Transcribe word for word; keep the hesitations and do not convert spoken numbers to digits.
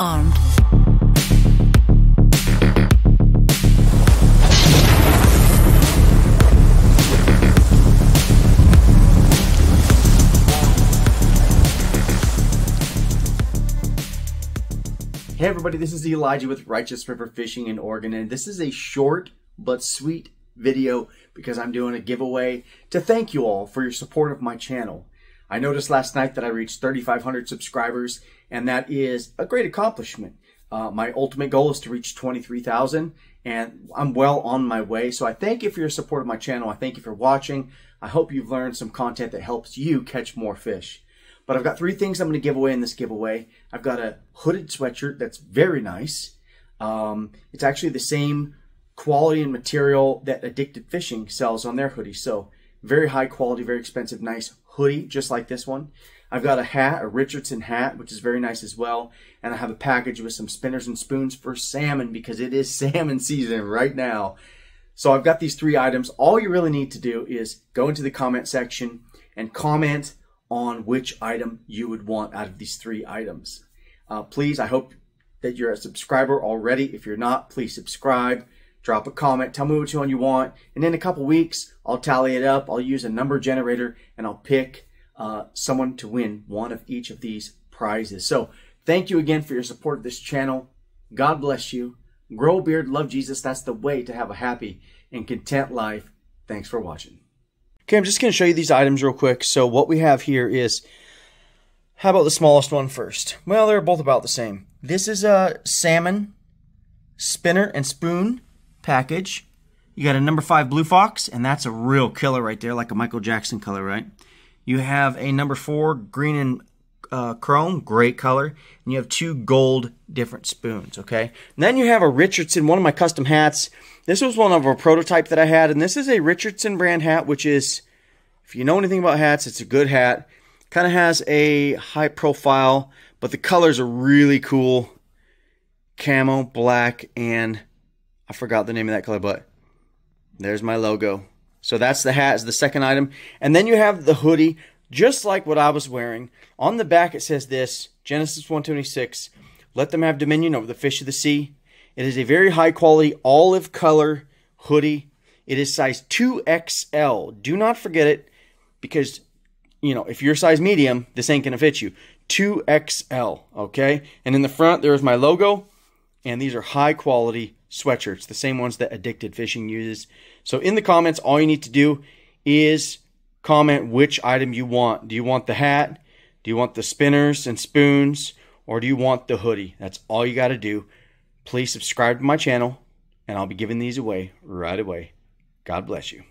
armed. Hey everybody, this is Elijah with Righteous River Fishing in Oregon, and this is a short but sweet video because I'm doing a giveaway to thank you all for your support of my channel. I noticed last night that I reached thirty-five hundred subscribers, and that is a great accomplishment. Uh, my ultimate goal is to reach twenty-three thousand, and I'm well on my way. So I thank you for your support of my channel. I thank you for watching. I hope you've learned some content that helps you catch more fish. But I've got three things I'm going to give away in this giveaway. I've got a hooded sweatshirt that's very nice. Um, it's actually the same quality and material that Addicted Fishing sells on their hoodie. So very high quality, very expensive, nice hoodie, just like this one. I've got a hat, a Richardson hat, which is very nice as well. And I have a package with some spinners and spoons for salmon because it is salmon season right now. So I've got these three items. All you really need to do is go into the comment section and comment on which item you would want out of these three items. Uh, please, I hope that you're a subscriber already. If you're not, please subscribe, drop a comment, tell me which one you want, and in a couple weeks, I'll tally it up, I'll use a number generator, and I'll pick uh, someone to win one of each of these prizes. So, thank you again for your support of this channel. God bless you. Grow a beard, love Jesus. That's the way to have a happy and content life. Thanks for watching. Okay, I'm just going to show you these items real quick. So what we have here is, how about the smallest one first? Well, they're both about the same. This is a salmon spinner and spoon package. You got a number five Blue Fox, and that's a real killer right there, like a Michael Jackson color, right? You have a number four green and uh, chrome, great color, and you have two gold different spoons, okay? And then you have a Richardson, one of my custom hats. This was one of a prototype that I had, and this is a Richardson brand hat, which is, if you know anything about hats, it's a good hat. Kind of has a high profile, but the colors are really cool. Camo, black, and I forgot the name of that color, but there's my logo. So that's the hat, is the second item. And then you have the hoodie, just like what I was wearing. On the back it says this, Genesis one twenty-six, let them have dominion over the fish of the sea. It is a very high quality olive color hoodie. It is size two X L. Do not forget it because, you know, if you're size medium, this ain't going to fit you. two X L, okay? And in the front, there is my logo. And these are high quality sweatshirts, the same ones that Addicted Fishing uses. So in the comments, all you need to do is comment which item you want. Do you want the hat? Do you want the spinners and spoons? Or do you want the hoodie? That's all you got to do. Please subscribe to my channel, and I'll be giving these away right away. God bless you.